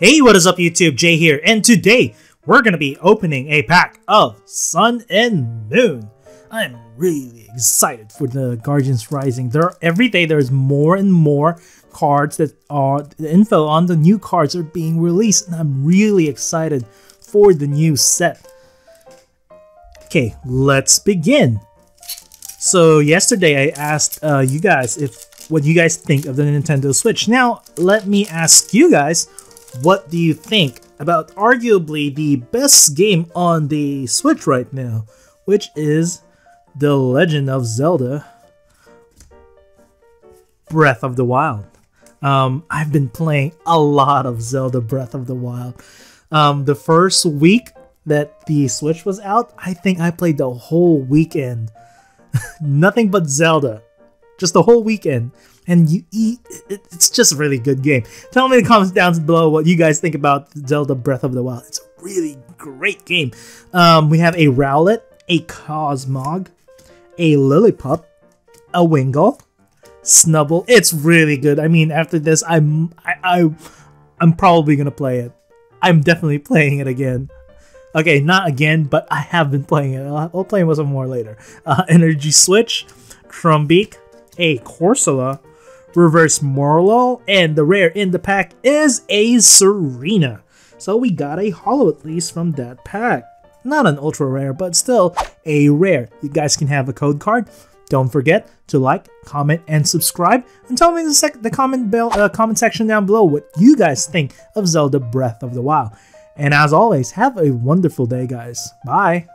Hey, what is up YouTube? Jay here, and today we're going to be opening a pack of Sun and Moon. I'm really excited for the Guardians Rising. Every day there's more and more cards that are, the info on the new cards are being released, and I'm really excited for the new set. Okay, let's begin. So yesterday I asked you guys what you guys think of the Nintendo Switch. Now let me ask you guys, what do you think about arguably the best game on the Switch right now, which is The Legend of Zelda Breath of the Wild. I've been playing a lot of Zelda Breath of the Wild. The first week that the Switch was out, I think I played the whole weekend. Nothing but Zelda. Just the whole weekend. And it's just a really good game. Tell me in the comments down below what you guys think about Zelda Breath of the Wild. It's a really great game. We have a Rowlet, a Cosmog, a Lillipup, a Wingull, Snubbull. It's really good. I mean, after this, I'm probably gonna play it. I'm definitely playing it again. Okay, not again, but I have been playing it. I'll play with some more later. Energy Switch, Trumbeak, a Corsola, reverse Morlul, and the rare in the pack is a Serena. So we got a holo at least from that pack. Not an ultra rare, but still a rare. You guys can have a code card. Don't forget to like, comment, and subscribe. And tell me in the comment section down below what you guys think of Zelda Breath of the Wild. And as always, have a wonderful day, guys. Bye.